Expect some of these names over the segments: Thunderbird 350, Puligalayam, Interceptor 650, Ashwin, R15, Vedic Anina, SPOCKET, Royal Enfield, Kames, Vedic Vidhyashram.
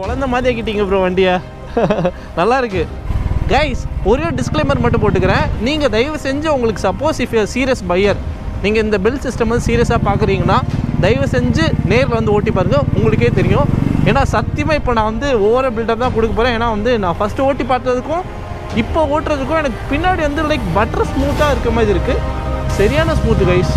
குழந்தை மாதிரி ஆக்கிட்டீங்க ப்ரோ வண்டியா, நல்லா இருக்கு. கைஸ், ஒரே டிஸ்க்ளைமர் மட்டும் போட்டுக்கிறேன். நீங்கள் தயவு செஞ்சு உங்களுக்கு சப்போஸ் இஃப் சீரியஸ் பையர், நீங்கள் இந்த பில் சிஸ்டம் வந்து சீரியஸாக பார்க்குறீங்கன்னா தயவு செஞ்சு நேரில் வந்து ஓட்டி பாருங்கள், உங்களுக்கே தெரியும். ஏன்னா சத்தியமாக இப்போ நான் வந்து ஓவர பில்டப் தான் கொடுக்க போகிறேன். ஏன்னா வந்து நான் ஃபஸ்ட்டு ஓட்டி பார்த்ததுக்கும் இப்போ ஓட்டுறதுக்கும் எனக்கு பின்னாடி வந்து லைக் பட்டர் ஸ்மூத்தாக இருக்க மாதிரி இருக்குது. சரியான smooth guys.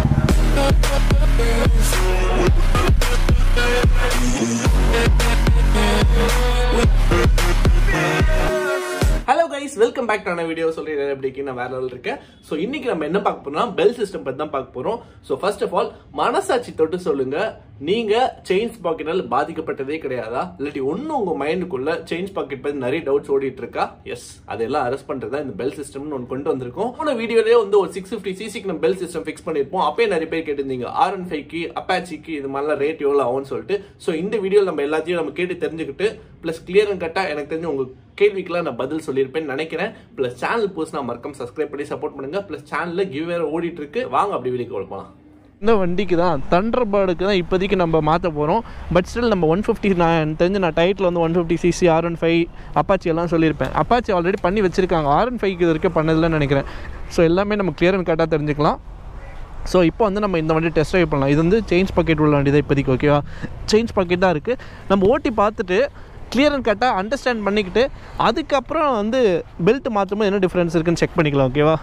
Hello guys, welcome back to video. சொல்லிடுறேன் எப்படிக்கு நான் வேற லெவல் இருக்கேன். ஸோ இன்னைக்கு நம்ம என்ன பார்க்க போறோம்னா பெல் சிஸ்டம் பற்றி தான் பார்க்க போறோம். ஸோ ஃபர்ஸ்ட் ஆஃப் ஆல் மனசாட்சி தொட்டு சொல்லுங்க, நீங்க செயின் ஸ்பாக்கெட்டால் பாதிக்கப்பட்டதே கிடையாதா? இல்லாட்டி ஒன்னும் உங்க மைண்டுக்குள்ள செயின் பாக்கெட் பத்தி நிறைய டவுட்ஸ் ஓடிட்டு இருக்கா? எஸ், அதெல்லாம் அரெஸ்ட் பண்றதா இந்த பெல் சிஸ்டம்னு ஒன்று கொண்டு வந்திருக்கோம். போன வீடியோலயே வந்து ஒரு 650cc நம்ம பெல் சிஸ்டம் ஃபிக்ஸ் பண்ணிருப்போம். அப்பயே நிறைய பேர் கேட்டிருந்தீங்க R15க்கு அப்பாச்சிக்கு இது மாதிரிலாம் ரேட் எவ்வளோ ஆகும்னு சொல்லிட்டு. ஸோ இந்த வீடியோவில் நம்ம எல்லாத்தையும் நம்ம கேட்டு தெரிஞ்சுக்கிட்டு பிளஸ் கிளியர் அண்ட் கட்டா எனக்கு தெரிஞ்சு உங்க கேள்விக்கெல்லாம் நான் பதில் சொல்லியிருப்பேன்னு நினைக்கிறேன். பிளஸ் சேனல் புதுசா மறக்காம சப்ஸ்கிரைப் பண்ணி சப்போர்ட் பண்ணுங்க. பிளஸ் சேனல்ல கிவ்வே ஓடிட்டு இருக்கு, வாங்க அப்படி வெளியே கொடுக்கலாம். இந்த வண்டிக்கு தான் தண்டர்பேர்டுக்கு தான் இப்போதைக்கு நம்ம மாற்ற போகிறோம். பட் ஸ்டில் நம்ம 150 நான் தெரிஞ்சு நான் டைட்டில் வந்து 150cc R15 அப்பாச்சி எல்லாம் சொல்லியிருப்பேன். அப்பாச்சி ஆல்ரெடி பண்ணி வச்சுருக்காங்க, R15 இது வரைக்கும் பண்ணதில்லைன்னு நினைக்கிறேன். ஸோ எல்லாமே நம்ம கிளியர் அண்ட் கரெக்டாக தெரிஞ்சுக்கலாம். ஸோ இப்போ வந்து நம்ம இந்த வண்டி டெஸ்ட் ட்ரைவ் பண்ணலாம். இது வந்து செயின் பாக்கெட் உள்ள வண்டி தான் இப்போதைக்கு, ஓகேவா? செயின் பாக்கெட் தான் இருக்குது. நம்ம ஓட்டி பார்த்துட்டு கிளியர் அண்ட் கரெக்டாக அண்டர்ஸ்டாண்ட் பண்ணிக்கிட்டு அதுக்கப்புறம் வந்து பெல்ட் மாற்றும்போது என்ன டிஃப்ரென்ஸ் இருக்குதுன்னு செக் பண்ணிக்கலாம், ஓகேவா?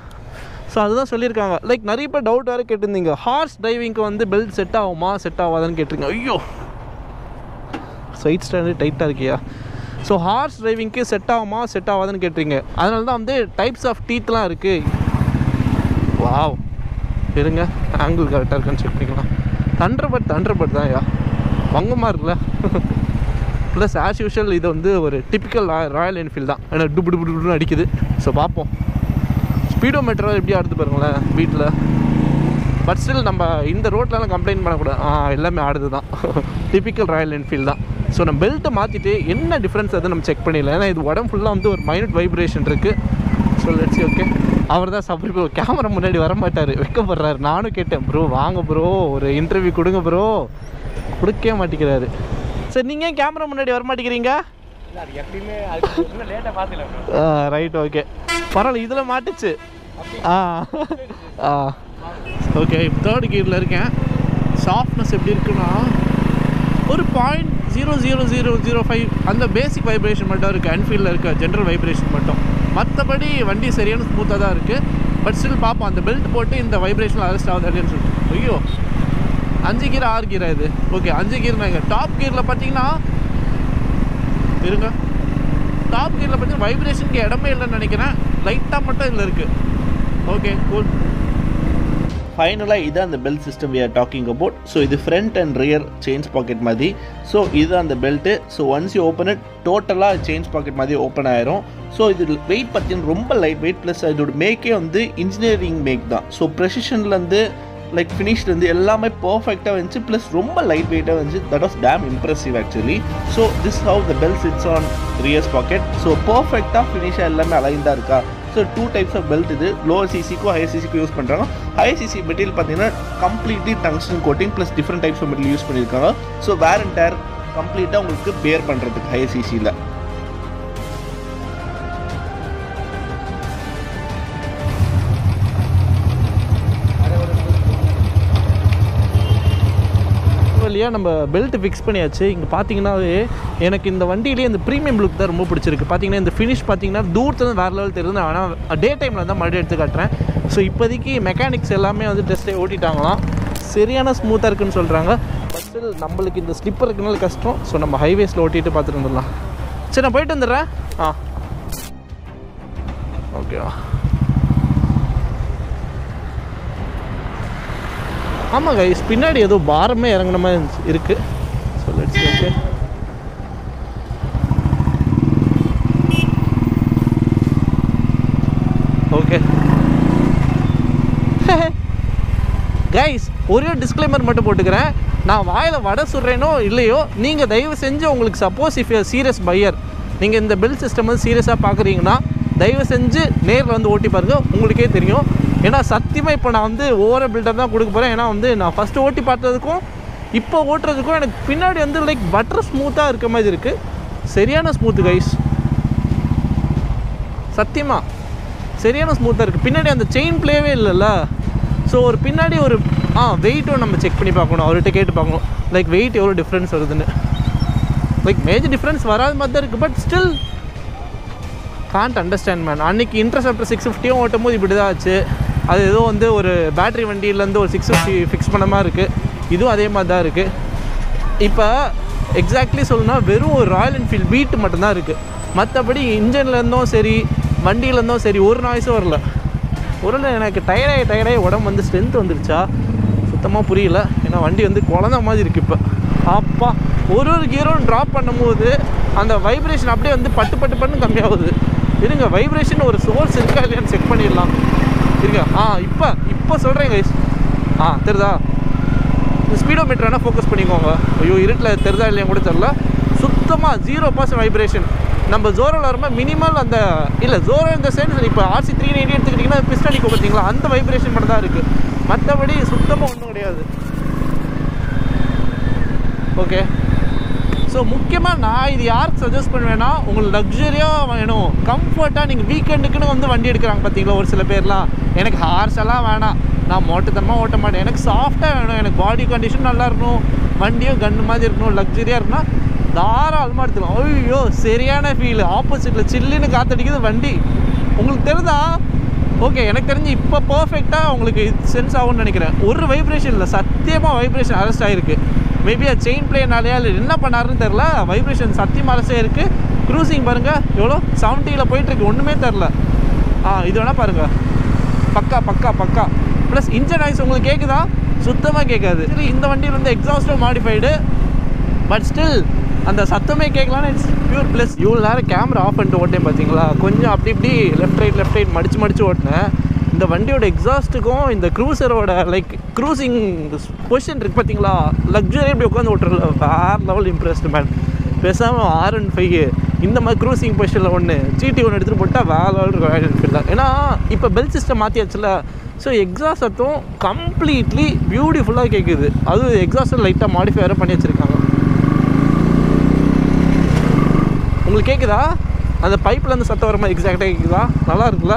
ஸோ அதுதான் சொல்லியிருக்காங்க. லைக் நிறைய பேர் டவுட் வேறு கேட்டிருந்தீங்க, ஹார்ஸ் டிரைவிங்க்கு வந்து பெல்ட் செட் ஆகுமா செட் ஆகாதான்னு கேட்டிருக்கீங்க. ஐயோ சைட் ஸ்டாண்டு டைட்டாக இருக்கியா? ஸோ ஹார்ஸ் டிரைவிங்க்கு செட் ஆகுமா செட் ஆகாதான்னு கேட்டிருங்க. அதனால தான் வந்து டைப்ஸ் ஆஃப் டீத்லாம் இருக்குது. வாவ், இருங்க ஆங்கிள் கரெக்டாக இருக்குன்னு செக் பண்ணிக்கலாம். தண்டர்பர்ட் தான் யா, வங்கமாக இருக்குல்ல? ப்ளஸ் ஆஸ் யூஷுவல் இது வந்து ஒரு டிப்பிக்கல் ராயல் என்ஃபீல்டு தான். ஏன்னா டுபுடு டுபுடுன்னு அடிக்குது. ஸோ பார்ப்போம் ஸ்பீடோமீட்டராக எப்படியா ஆடுது பாருங்களேன் வீட்டில். பட் ஸ்டில் நம்ம இந்த ரோட்லலாம் கம்ப்ளைண்ட் பண்ணக்கூடாது, எல்லாமே ஆடுது தான், டிப்பிக்கல் ராயல் என்ஃபீல்டு தான். ஸோ நம்ம பெல்ட்டை மாற்றிட்டு என்ன டிஃப்ரென்ஸ் அதை நம்ம செக் பண்ணிடலாம். ஏன்னா இது உடம்பு ஃபுல்லாக வந்து ஒரு மைனூட் வைப்ரேஷன் இருக்குது. So let's okay. அவர் தான் சப்ரி ப்ரோ கேமரா முன்னாடி வரமாட்டார், வைக்கப்படுறாரு. நானும் கேட்டேன் ப்ரோ வாங்க ப்ரோ ஒரு இன்டர்வியூ கொடுங்க ப்ரோ, கொடுக்கவே மாட்டேங்கிறாரு. சரி, நீங்கள் ஏன் கேமரா முன்னாடி வரமாட்டேங்கிறீங்க? ரைட், ஓகே பரவாயில்ல. இதில் மாட்டுச்சு. ஓகே, தேர்ட் கியரில் இருக்கேன். சாஃப்ட்னஸ் எப்படி இருக்குன்னா ஒரு 0.00005 அந்த பேசிக் வைப்ரேஷன் மட்டும் இருக்குது. என்ஃபீல்டில் இருக்க ஜென்ரல் வைப்ரேஷன் மட்டும், மற்றபடி வண்டி சரியான ஸ்மூத்தாக தான் இருக்குது. பட் ஸ்டில் பார்ப்போம் அந்த பெல்ட் போட்டு இந்த வைப்ரேஷன் அரெஸ்ட் ஆகுது அப்படின்னு சொல்லிட்டு. ஐயோ 5 கியர் 6 கியரா இது? ஓகே 5 கியர் நாங்க டாப் கியரில் பார்த்தீங்கன்னா இருங்க, டாப் கியரில் பார்த்தீங்கன்னா வைப்ரேஷனுக்கு இடமே இல்லைன்னு நினைக்கிறேன். லைட்டாக மட்டும் இதில் இருக்குது. Okay cool. ஃபைனலாக இதான் அந்த belt system we are talking about. So இது front and rear chain pocket மாதிரி. ஸோ இதுதான் அந்த belt. So once you open it டோட்டலாக செயின் பாக்கெட் மாதிரி ஓப்பன் ஆயிரும். ஸோ இது வெயிட் பார்த்தீங்கன்னா ரொம்ப லைட் வெயிட். ப்ளஸ் இதோட மேக்கே வந்து இன்ஜினியரிங் மேக் தான். ஸோ ப்ரெசிஷன்லேருந்து லைக் ஃபினிஷ்லேருந்து எல்லாமே பர்ஃபெக்டாக வந்துச்சு. ப்ளஸ் ரொம்ப லைட் வெயிட்டாக வந்துச்சு. That was damn impressive actually. So this how the belt sits on rears pocket. So பர்ஃபெக்டாக ஃபினிஷாக எல்லாமே அலைன்டாக இருக்கா? ஸோ 2 types ஆஃப் பெல்ட் இது, லோவர் சிசிக்கும் ஹையர் சிசிக்கும் யூஸ் பண்ணுறாங்க. ஹையர் சிசி மெட்டீரியல் பார்த்தீங்கன்னா completely tungsten coating plus different types of material use பண்ணியிருக்காங்க. ஸோ வேர் அண்ட் டயர் கம்ப்ளீட்டாக உங்களுக்கு பேர் பண்ணுறதுக்கு ஹையர் சிசியில். இல்லையா, நம்ம பெல்ட் ஃபிக்ஸ் பண்ணியாச்சு. இங்கே பார்த்தீங்கன்னாவே எனக்கு இந்த வண்டியிலேயே இந்த ப்ரீமியம் லுக் தான் ரொம்ப பிடிச்சிருக்கு. பார்த்தீங்கன்னா இந்த ஃபினிஷ் பார்த்தீங்கன்னா தூரத்துலேருந்து வேறு லெவல் தெரியுது. ஆனால் டே டைமில் தான் மறுபடியும் எடுத்து காட்டுறேன். ஸோ இப்போதைக்கு மெக்கானிக்ஸ் எல்லாமே வந்து டெஸ்ட்டை ஓட்டிட்டாங்களாம். சரியான ஸ்மூத்தாக இருக்குன்னு சொல்கிறாங்க. பட் நம்மளுக்கு இந்த ஸ்லிப்பர் இருக்குனால கஷ்டம். ஸோ நம்ம ஹைவேஸில் ஓட்டிகிட்டு பார்த்துட்டு வந்துடலாம். சரி, நான் போயிட்டு வந்துடுறேன். ஓகேவா? ஆமாம் கைஸ், பின்னாடி ஏதோ பாரமே இறங்கின மாதிரி இருக்குது. So let's okay. Okay guys, ஒரே டிஸ்க்ளைமர் மட்டும் போட்டுக்கிறேன். நான் வாயில் வடை சுடுறேனோ இல்லையோ, நீங்கள் தயவு செஞ்சு உங்களுக்கு சப்போஸ் இஃப் சீரியஸ் பையர், நீங்கள் இந்த பில் சிஸ்டம் வந்து சீரியஸாக பார்க்குறீங்கன்னா தயவு செஞ்சு நேரில் வந்து ஓட்டி பாருங்கள், உங்களுக்கே தெரியும். ஏன்னா சத்தியமாக இப்போ நான் வந்து ஓவர பில்டப் தான் கொடுக்க போகிறேன். ஏன்னா வந்து நான் ஃபஸ்ட்டு ஓட்டி பார்த்ததுக்கும் இப்போ ஓட்டுறதுக்கும் எனக்கு பின்னாடி வந்து லைக் பட்டர் ஸ்மூத்தாக இருக்க மாதிரி இருக்குது. சரியான ஸ்மூத் கைஸ், சத்தியமாக சரியான ஸ்மூத்தாக இருக்குது. பின்னாடி அந்த செயின் பிளேவே இல்லைல்ல, ஸோ ஒரு பின்னாடி ஒரு வெயிட்டும் நம்ம செக் பண்ணி பார்க்கணும், அவர்கிட்ட கேட்டு பார்க்கணும் லைக் வெயிட் எவ்வளோ டிஃப்ரென்ஸ் வருதுன்னு. லைக் மேஜர் டிஃப்ரென்ஸ் வராத மாதிரி தான் இருக்குது, but still can't understand man. அன்றைக்கி இன்டர்செப்டர் 650யும் ஓட்டும் போது இப்படி தான் ஆச்சு. அது ஏதோ வந்து ஒரு பேட்ரி வண்டியிலேருந்து ஒரு 650 ஃபிக்ஸ் பண்ண மாதிரி இருக்குது, இதுவும் அதே மாதிரி தான் இருக்குது. இப்போ எக்ஸாக்ட்லி சொல்லணும்னா வெறும் ஒரு ராயல் என்ஃபீல்டு பீட்டு மட்டும்தான் இருக்குது, மற்றபடி இன்ஜின்லேருந்தும் சரி வண்டியிலேருந்தும் சரி ஒரு நாய்ஸும் வரல. ஒருவேளை எனக்கு டயர்டாகி உடம்பு வந்து ஸ்ட்ரென்த் வந்துடுச்சா சுத்தமாக புரியல, ஏன்னா வண்டி வந்து குழந்த மாதிரி இருக்குது இப்போ. அப்பா ஒரு ஒரு கியரும் ட்ராப் பண்ணும்போது அந்த வைப்ரேஷன் அப்படியே வந்து பட்டு கம்மியாகுது. இருங்க, வைப்ரேஷன் ஒரு சோர்ஸ் இருக்கா இல்லையான்னு செக் பண்ணிடலாம். இருங்க, இப்போ சொல்கிறேங்க. தெரிதா? ஸ்பீடோ மீட்டர் வேணால் ஃபோக்கஸ் பண்ணிக்கோங்க. ஐயோ இருட்டில் தெரிதா இல்லையான்னு கூட தெரில. சுத்தமாக 0% வைப்ரேஷன். நம்ம ஜோரோவில் வரும்போது மினிமல் அந்த இல்லை ஜோரோ இந்த சைடு இப்போ ஆர்சி 390 எடுத்துக்கிட்டிங்கன்னா பிஸ்டன் அடிக்க பார்த்தீங்களா, அந்த வைப்ரேஷன் மட்டும் தான் இருக்குது, மற்றபடி சுத்தமாக ஒன்றும் கிடையாது. ஓகே, ஸோ முக்கியமாக நான் இது யாருக்கு சஜஸ்ட் பண்ணுவேன்னா, உங்களுக்கு லக்ஸரியாக வேணும் கம்ஃபர்ட்டாக நீங்கள் வீக்கெண்டுக்குன்னு வந்து வண்டி எடுக்கிறாங்க பார்த்தீங்களா ஒரு சில பேர்லாம். எனக்கு ஹார்ஷெல்லாம் வேணாம், நான் மோட்டத்தனமாக ஓட்ட மாட்டேன், எனக்கு சாஃப்டாக வேணும், எனக்கு பாடி கண்டிஷன் நல்லா இருக்கணும், வண்டியும் கன்று மாதிரி இருக்கணும், லக்ஸரியாக இருக்குன்னா தாராளமாக எடுத்துக்கலாம். ஐயோ சரியான ஃபீல், ஆப்போசிட்டில் சில்லுன்னு காத்தடிக்குது வண்டி. உங்களுக்கு தெரிஞ்சா ஓகே, எனக்கு தெரிஞ்சு இப்போ பர்ஃபெக்டாக உங்களுக்கு சென்ஸ் ஆகும்னு நினைக்கிறேன். ஒரு வைப்ரேஷன் இல்லை, சத்தியமாக வைப்ரேஷன் அரெஸ்ட் ஆகிருக்கு. மேபி அது செயின் பிளேனாலேயா இல்லை என்ன பண்ணாருன்னு தெரில, வைப்ரேஷன் சத்தியமாக அரெஸ்டாக இருக்குது. க்ரூசிங் பாருங்கள் எவ்வளோ 70ல் போயிட்டுருக்கு, ஒன்றுமே தெரில. இது வேணால் பாருங்கள், பக்கா பக்கா பக்கா. ப்ளஸ் இன்ஜின் ஆய்ஸ் உங்களுக்கு கேட்குதா? சுத்தமாக கேட்காது. சரி, இந்த வண்டியில் வந்து எக்ஸாஸ்டும் மாடிஃபைடு, பட் ஸ்டில் அந்த சத்தமே கேட்கலான்னு இட்ஸ் பியூர் ப்ளஸ். இவ்வளோ நேரம் கேமரா ஆஃப் பண்ணிட்டு ஓட்டேன் பார்த்தீங்களா, கொஞ்சம் அப்படி இப்படி லெஃப்ட் ரைட் மடிச்சு ஓட்டினேன். இந்த வண்டியோட எக்ஸாஸ்ட்டுக்கும் இந்த க்ரூசரோட லைக் க்ரூசிங் பொசிஷன் இருக்குது பார்த்தீங்களா, லக்ஸரி இப்படி உட்காந்து ஓட்டுறல வேறு லெவல் இம்ப்ரெஸ்டு மேன். பேசாமல் 615 இந்த மாதிரி க்ரூசிங் பொசிஷனில் GT1 எடுத்துகிட்டு போட்டால் வேறு லெவல் ராயல் என்ஃபீல்டு தான். ஏன்னா இப்போ பெல் சிஸ்டம் மாற்றியாச்சுல, ஸோ எக்ஸாஸ்ட் சத்தம் கம்ப்ளீட்லி பியூட்டிஃபுல்லாக கேட்குது. அதுவும் எக்ஸாஸ்ட் லைட்டாக மாடிஃபை வேறு பண்ணி வச்சுருக்காங்க. உங்களுக்கு கேட்குதா அந்த பைப்பில் அந்த சத்தம் வர மாதிரி எக்ஸாக்டாக கேட்குதா? நல்லா இருக்குல்ல?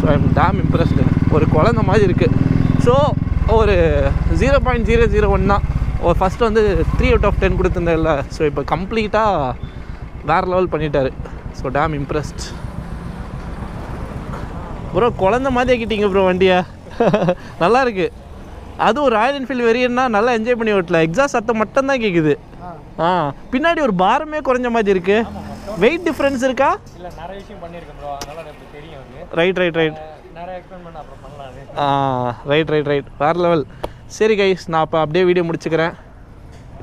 ஸோ ஐம் டேம் இம்ப்ரெஸ்டு, ஒரு குழந்த மாதிரி இருக்குது. ஸோ ஒரு 0.001 தான், ஒரு ஃபஸ்ட்டு வந்து 3/10 கொடுத்துருந்தேன் இல்லை, ஸோ இப்போ கம்ப்ளீட்டாக வேறு லெவல் பண்ணிட்டார். ஸோ டேம் இம்ப்ரெஸ்ட் ப்ரோ, குழந்த மாதிரி ஆக்கிட்டீங்க ப்ரோ வண்டியை, நல்லா இருக்குது. அதுவும் ராயல் என்ஃபீல்டு வெறியன்னா நல்லா என்ஜாய் பண்ணி ஓட்டல, எக்ஸாஸ்ட் சத்தம் மட்டும்தான் கேட்குது. பின்னாடி ஒரு பாரமே குறைஞ்ச மாதிரி இருக்குது, வெயிட் டிஃப்ரென்ஸ் இருக்கா? இல்ல நிறைய விஷயம் பண்ணிருக்கேன் bro, அதனால எனக்கு தெரியும். ரைட் நிறைய எக்ஸ்பிளைன் பண்ண அப்புறம் பண்ணலாம். ரைட் வேற லெவல். சரி गाइस, நான் அப்ப அப்படியே வீடியோ முடிச்சுக்கிறேன்.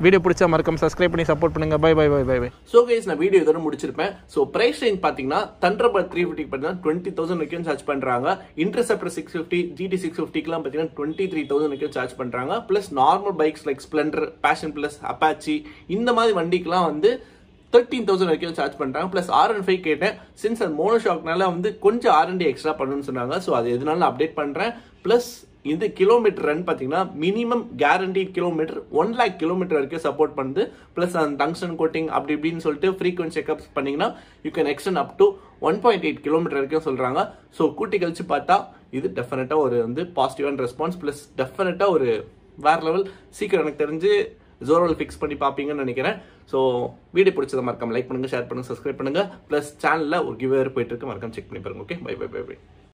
வீடியோ பிடிச்சா மறக்காம Subscribe பண்ணி சப்போர்ட் பண்ணுங்க. பை. ஸோ கைஸ், நான் வீடியோ இதோட முடிச்சிருப்பேன். ஸோ பிரைஸ் ரேஞ்ச் பார்த்தீங்கன்னா Thunderbird 350 பார்த்தீங்கன்னா 20,000 சார்ஜ் பண்ணுறாங்க. இன்டர்செப்டர் 650 GT 650க்குலாம் பார்த்தீங்கன்னா 23,000 சார்ஜ் பண்ணுறாங்க. Plus normal bikes like Splendor, Passion Plus, Apache இந்த மாதிரி வண்டிக்குலாம் வந்து 13,000 வரைக்கும் சார்ஜ் பண்ணுறாங்க. ப்ளஸ் 615 கேட்டேன், சின்ஸ் அது மோனோ ஷாக்னால வந்து கொஞ்சம் R&D எக்ஸ்ட்ரா பண்ணணும்னு சொன்னாங்க. ஸோ அது எதுனாலும் அப்டேட் பண்ணுறேன். ப்ளஸ் இந்த கிலோமீட்டர் ரன் பார்த்தீங்கன்னா மினிமம் கேரண்டி கிலோமீட்டர் 1,00,000 கிலோமீட்டர் வரைக்கும் சப்போர்ட் பண்ணுது. ப்ளஸ் அந்த டங்ஸ்டன் கோட்டிங் அப்படி இப்படின்னு சொல்லிட்டு ஃப்ரீக்வென்ட் செக்அப்ஸ் பண்ணிங்கன்னா you can extend up to 1.8 kilometre வரைக்கும் சொல்கிறாங்க. ஸோ கூட்டி கழிச்சு பார்த்தா இது டெஃபினட்டாக ஒரு வந்து பாசிட்டிவான ரெஸ்பான்ஸ். ப்ளஸ் டெஃபினட்டாக ஒரு வேறு லெவல். சீக்கிரம் எனக்கு தெரிஞ்சு ஜோரோவில் ஃபிக்ஸ் பண்ணி பார்ப்பீங்கன்னு நினைக்கிறேன். ஸோ வீடியோ பிடிச்சதை மறக்காம லைக் பண்ணுங்கள், ஷேர் பண்ணுங்கள், Subscribe பண்ணுங்கள். ப்ளஸ் சேனலில் ஒரு கிவ்அவே போயிட்டு இருக்கு, மறக்காம செக் பண்ணி பாருங்க. Okay, by.